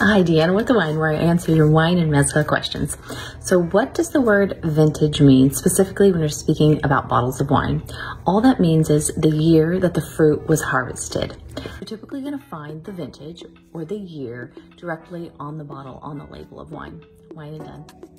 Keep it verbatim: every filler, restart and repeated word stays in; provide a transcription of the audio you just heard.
Hi, DeAnna with The Wine, where I answer your wine and mezcal questions. So what does the word vintage mean, specifically when we're speaking about bottles of wine? All that means is the year that the fruit was harvested. You're typically going to find the vintage or the year directly on the bottle, on the label of wine. Wine and Done.